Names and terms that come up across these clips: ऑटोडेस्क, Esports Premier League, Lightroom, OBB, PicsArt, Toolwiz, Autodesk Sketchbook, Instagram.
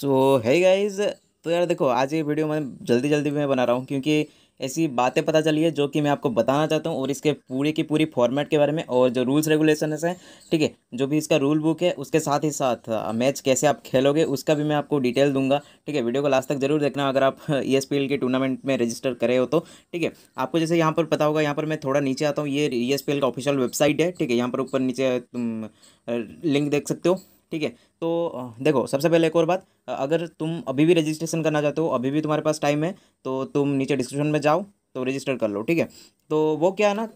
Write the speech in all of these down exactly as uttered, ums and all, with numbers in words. सो है गाइज, तो यार देखो आज ये वीडियो मैं जल्दी जल्दी में बना रहा हूँ क्योंकि ऐसी बातें पता चली है जो कि मैं आपको बताना चाहता हूँ, और इसके पूरी की पूरी फॉर्मेट के बारे में और जो रूल्स रेगुलेशंस हैं, ठीक है, जो भी इसका रूल बुक है उसके साथ ही साथ मैच कैसे आप खेलोगे उसका भी मैं आपको डिटेल दूंगा। ठीक है, वीडियो को लास्ट तक जरूर देखना अगर आप ई एस पी एल के टूर्नामेंट में रजिस्टर करे हो तो। ठीक है, आपको जैसे यहाँ पर पता होगा, यहाँ पर मैं थोड़ा नीचे आता हूँ, ये ई एस पी एल का ऑफिशियल वेबसाइट है। ठीक है, यहाँ पर ऊपर नीचे तुम लिंक देख सकते हो। ठीक है, तो देखो सबसे पहले एक और बात, अगर तुम अभी भी रजिस्ट्रेशन करना चाहते हो, अभी भी तुम्हारे पास टाइम है, तो तुम नीचे डिस्क्रिप्शन में जाओ तो रजिस्टर कर लो। ठीक है, तो वो क्या है ना,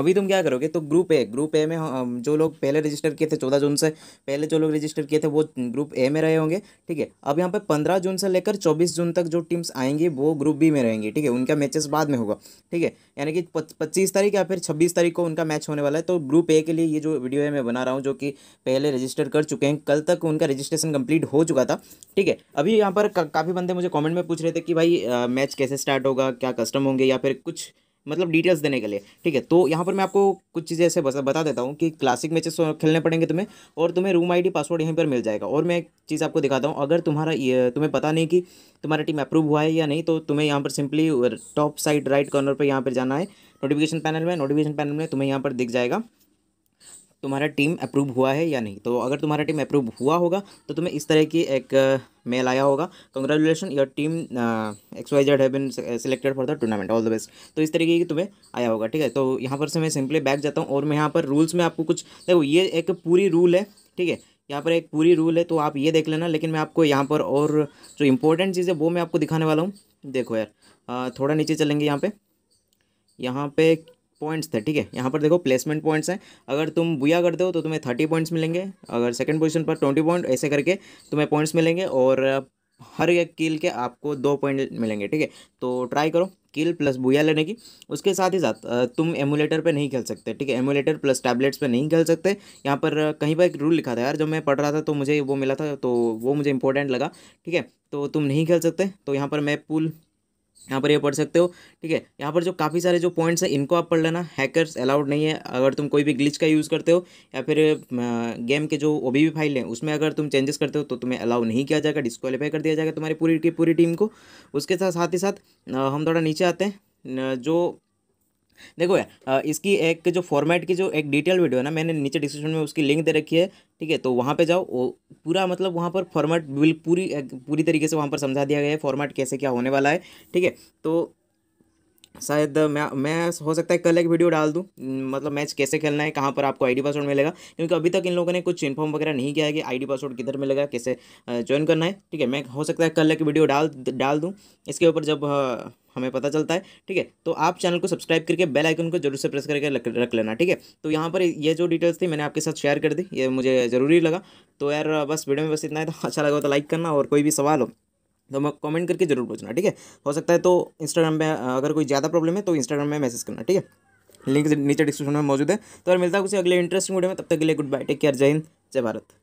अभी तुम क्या करोगे तो ग्रुप ए ग्रुप ए में जो लोग पहले रजिस्टर किए थे, चौदह जून से पहले जो लोग रजिस्टर किए थे वो ग्रुप ए में रहे होंगे। ठीक है, अब यहाँ पे पंद्रह जून से लेकर चौबीस जून तक जो टीम्स आएंगी वो ग्रुप बी में रहेंगी। ठीक है, उनका मैचेस बाद में होगा। ठीक है, यानी कि पच्चीस तारीख या फिर छब्बीस तारीख को उनका मैच होने वाला है। तो ग्रुप ए के लिए ये जो वीडियो है मैं बना रहा हूँ, जो कि पहले रजिस्टर कर चुके हैं, कल तक उनका रजिस्ट्रेशन कम्प्लीट हो चुका था। ठीक है, अभी यहाँ पर काफ़ी बंदे मुझे कॉमेंट में पूछ रहे थे कि भाई मैच कैसे स्टार्ट होगा, क्या कस्टम होंगे या फिर कुछ मतलब डिटेल्स देने के लिए। ठीक है, तो यहाँ पर मैं आपको कुछ चीज़ें ऐसे बता देता हूँ कि क्लासिक मैचेस खेलने पड़ेंगे तुम्हें, और तुम्हें रूम आईडी पासवर्ड यहीं पर मिल जाएगा। और मैं एक चीज़ आपको दिखाता हूँ, अगर तुम्हारा तुम्हें पता नहीं कि तुम्हारा टीम अप्रूव हुआ है या नहीं, तो तुम्हें यहाँ पर simply top side right corner पर यहाँ पर जाना है, नोटिफिकेशन पैनल में नोटिफिकेशन पैनल में तुम्हें यहाँ पर दिख जाएगा तुम्हारा टीम अप्रूव हुआ है या नहीं। तो अगर तुम्हारा टीम अप्रूव हुआ होगा तो तुम्हें इस तरह की एक मेल आया होगा, congratulation your team X Y Z have been selected for the tournament, all the best. तो इस तरीके की तुम्हें आया होगा। ठीक है, तो यहाँ पर से मैं सिंपली बैक जाता हूँ और मैं यहाँ पर रूल्स में आपको कुछ, देखो ये एक पूरी रूल है। ठीक है, यहाँ पर एक पूरी रूल है तो आप ये देख लेना, लेकिन मैं आपको यहाँ पर और जो इंपॉर्टेंट चीज़ है वो मैं आपको दिखाने वाला हूँ। देखो यार, थोड़ा नीचे चलेंगे, यहाँ पर यहाँ पर पॉइंट्स थे। ठीक है, यहाँ पर देखो प्लेसमेंट पॉइंट्स हैं, अगर तुम बुया करते हो तो तुम्हें थर्टी पॉइंट्स मिलेंगे, अगर सेकंड पोजीशन पर ट्वेंटी पॉइंट, ऐसे करके तुम्हें पॉइंट्स मिलेंगे, और हर एक किल के आपको दो पॉइंट मिलेंगे। ठीक है, तो ट्राई करो किल प्लस बुया लेने की। उसके साथ ही साथ तुम एमुलेटर पे नहीं खेल सकते। ठीक है, एमुलेटर प्लस टैबलेट्स पे नहीं खेल सकते। यहाँ पर कहीं पर एक रूल लिखा था यार, जब मैं पढ़ रहा था तो मुझे वो मिला था, तो वो मुझे इंपॉर्टेंट लगा। ठीक है, तो तुम नहीं खेल सकते, तो यहाँ पर मैं पुल यहाँ पर ये पढ़ सकते हो। ठीक है, यहाँ पर जो काफ़ी सारे जो पॉइंट्स हैं इनको आप पढ़ लेना। हैकर्स अलाउड नहीं है, अगर तुम कोई भी ग्लिच का यूज़ करते हो या फिर गेम के जो ओ बी वी फाइल है उसमें अगर तुम चेंजेस करते हो तो तुम्हें अलाउ नहीं किया जाएगा, डिस्क्वालीफाई कर दिया जाएगा तुम्हारी पूरी की पूरी टीम को। उसके साथ साथ ही साथ हम थोड़ा नीचे आते हैं, जो देखो यार इसकी एक जो फॉर्मेट की जो एक डिटेल वीडियो है ना, मैंने नीचे डिस्क्रिप्शन में उसकी लिंक दे रखी है। ठीक है, तो वहाँ पे जाओ, पूरा मतलब वहाँ पर फॉर्मेट पूरी पूरी तरीके से वहाँ पर समझा दिया गया है, फॉर्मेट कैसे क्या होने वाला है। ठीक है, तो शायद मैं मैं हो सकता है कल एक वीडियो डाल दूं, मतलब मैच कैसे खेलना है, कहाँ पर आपको आईडी पासवर्ड मिलेगा, क्योंकि अभी तक इन लोगों ने कुछ इन्फॉर्म वगैरह नहीं किया है कि आईडी पासवर्ड किधर मिलेगा, कैसे ज्वाइन करना है। ठीक है, मैं हो सकता है कल एक वीडियो डाल डाल दूँ इसके ऊपर, जब हमें पता चलता है। ठीक है, तो आप चैनल को सब्सक्राइब करके बेल आइकन को जरूर से प्रेस करके रख लेना। ठीक है, तो यहाँ पर ये जो डिटेल्स थी मैंने आपके साथ शेयर कर दी, ये मुझे ज़रूरी लगा। तो यार बस वीडियो में बस इतना है, तो अच्छा लगा तो लाइक करना, और कोई भी सवाल हो तो मैं कमेंट करके जरूर पूछना। ठीक है, हो सकता है तो इंस्टाग्राम में अगर कोई ज़्यादा प्रॉब्लम है तो इंस्टाग्राम में मैसेज करना। ठीक है, लिंक नीचे डिस्क्रिप्शन में मौजूद है। तो यार मिलता है कुछ अगले इंटरेस्टिंग वीडियो में, तब तक के लिए गुड बाय, टेक केयर, जय हिंद, जय भारत।